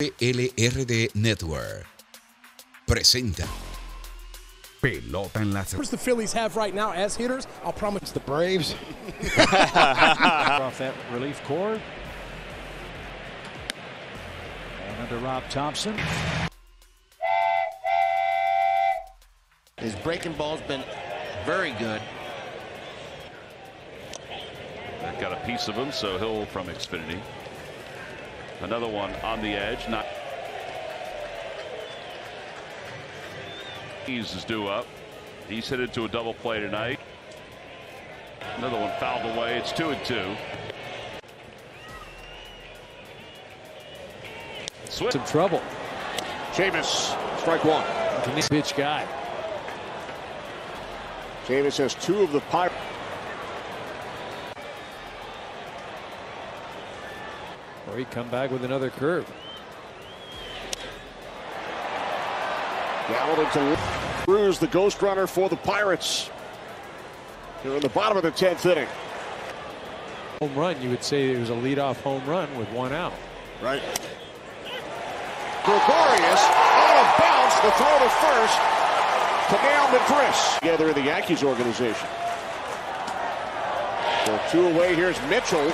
LRD Network presenta Pelota en las. The Phillies have right now as hitters, I'll promise it's the Braves. Off that relief core. And under Rob Thompson. His breaking ball's been very good. That got a piece of him, so he'll from Xfinity. Another one on the edge. Not Yankees is due up. He's headed to a double play tonight. Another one fouled away. It's 2-2. Switch in trouble. Jameis, strike one. Pitch guy. Jameis has two of the Pirates. Or he come back with another curve. Galloped into Cruz, the ghost runner for the Pirates. They're in the bottom of the 10th inning. Home run, you would say it was a leadoff home run with one out. Right. Gregorius on a bounce, the throw to first. Kamal Madras together in the Yankees organization. So two away. Here's Mitchell.